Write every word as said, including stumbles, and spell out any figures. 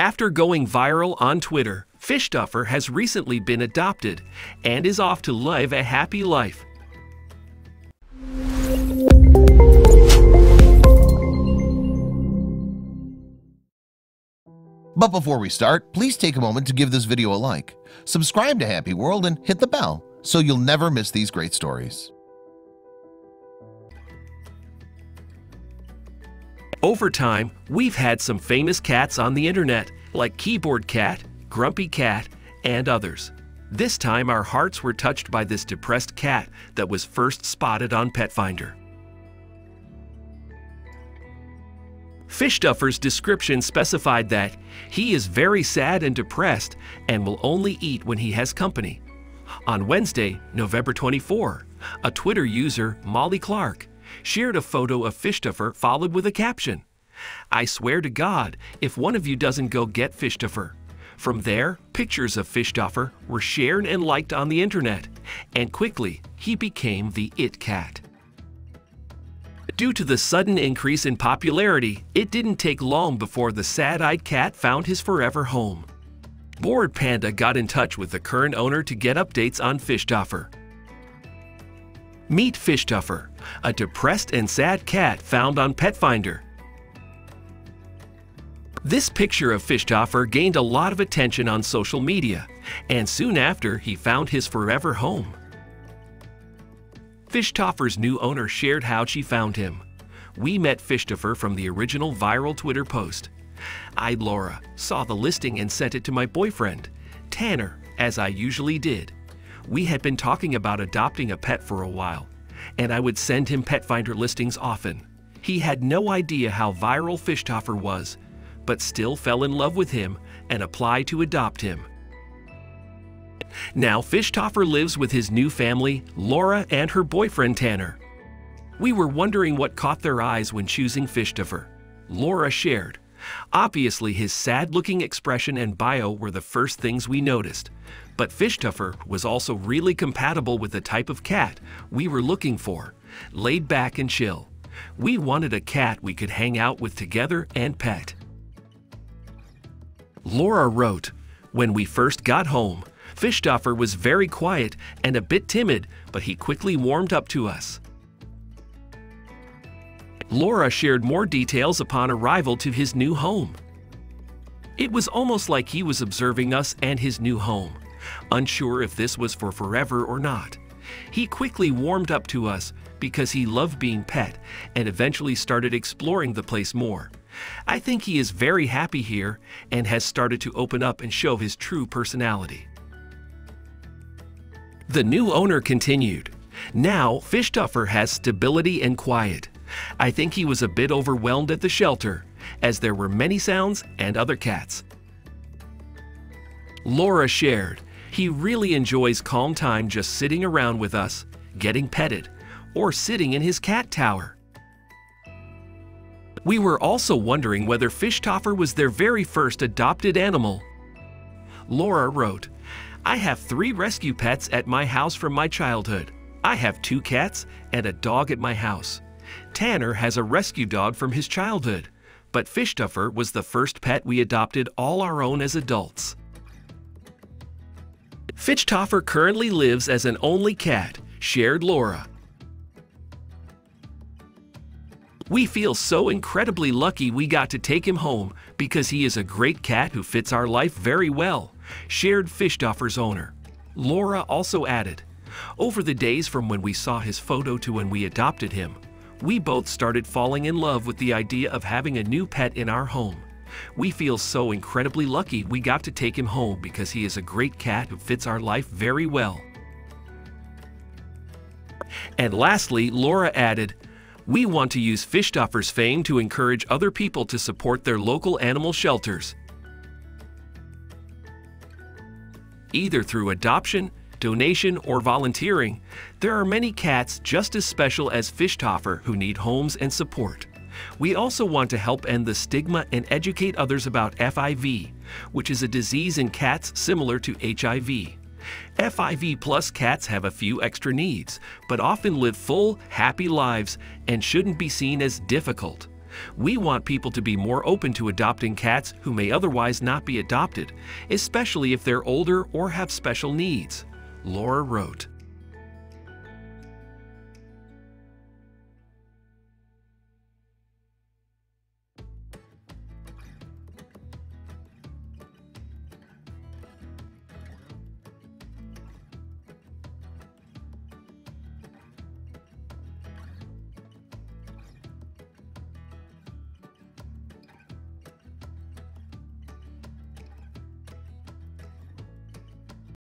After going viral on Twitter, Fishtopher has recently been adopted and is off to live a happy life. But before we start, please take a moment to give this video a like, subscribe to Happy World, and hit the bell so you'll never miss these great stories. Over time, we've had some famous cats on the internet, like Keyboard Cat, Grumpy Cat, and others. This time our hearts were touched by this depressed cat that was first spotted on PetFinder. Fishtopher's description specified that he is very sad and depressed and will only eat when he has company. On Wednesday, November twenty-fourth, a Twitter user, Molly Clark, shared a photo of Fishtopher followed with a caption, "I swear to God if one of you doesn't go get Fishtopher." From there, pictures of Fishtopher were shared and liked on the internet, and quickly he became the it cat. Due to the sudden increase in popularity, it didn't take long before the sad-eyed cat found his forever home. Bored Panda got in touch with the current owner to get updates on Fishtopher. Meet Fishtopher, a depressed and sad cat found on PetFinder. This picture of Fishtopher gained a lot of attention on social media, and soon after he found his forever home. Fishtopher's new owner shared how she found him. "We met Fishtopher from the original viral Twitter post. I, Laura, saw the listing and sent it to my boyfriend, Tanner, as I usually did. We had been talking about adopting a pet for a while, and I would send him PetFinder listings often. He had no idea how viral Fishtopher was, but still fell in love with him and applied to adopt him. Now Fishtopher lives with his new family, Laura and her boyfriend Tanner. We were wondering what caught their eyes when choosing Fishtopher," Laura shared. "Obviously his sad-looking expression and bio were the first things we noticed, but Fishtopher was also really compatible with the type of cat we were looking for, laid back and chill. We wanted a cat we could hang out with together and pet." Laura wrote, "When we first got home, Fishtopher was very quiet and a bit timid, but he quickly warmed up to us." Laura shared more details upon arrival to his new home. "It was almost like he was observing us and his new home, unsure if this was for forever or not. He quickly warmed up to us because he loved being pet and eventually started exploring the place more. I think he is very happy here and has started to open up and show his true personality." The new owner continued, "Now Fishtopher has stability and quiet. I think he was a bit overwhelmed at the shelter, as there were many sounds and other cats." Laura shared, "He really enjoys calm time just sitting around with us, getting petted, or sitting in his cat tower. We were also wondering whether Fishtopher was their very first adopted animal." Laura wrote, "I have three rescue pets at my house from my childhood. I have two cats and a dog at my house. Tanner has a rescue dog from his childhood, but Fishtopher was the first pet we adopted all our own as adults." Fishtopher currently lives as an only cat, shared Laura. "We feel so incredibly lucky we got to take him home because he is a great cat who fits our life very well," shared Fishtopher's owner. Laura also added, "Over the days from when we saw his photo to when we adopted him, we both started falling in love with the idea of having a new pet in our home. We feel so incredibly lucky we got to take him home because he is a great cat who fits our life very well." And lastly, Laura added, "We want to use Fishtopher's fame to encourage other people to support their local animal shelters, either through adoption, donation, or volunteering. There are many cats just as special as Fishtopher who need homes and support. We also want to help end the stigma and educate others about F I V, which is a disease in cats similar to H I V. F I V plus cats have a few extra needs, but often live full, happy lives and shouldn't be seen as difficult. We want people to be more open to adopting cats who may otherwise not be adopted, especially if they're older or have special needs, Laura wrote.